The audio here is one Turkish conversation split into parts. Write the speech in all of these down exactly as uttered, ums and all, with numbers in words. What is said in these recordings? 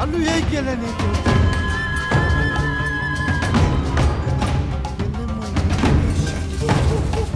Haluya gelene kadar.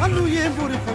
Haluya buraya.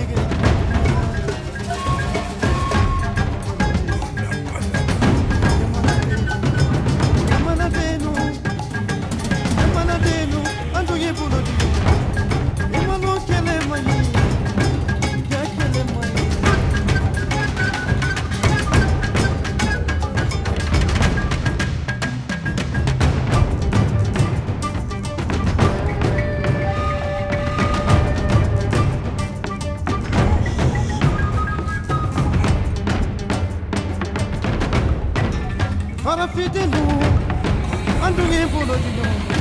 Fara fidelu, andu yebolo dilo.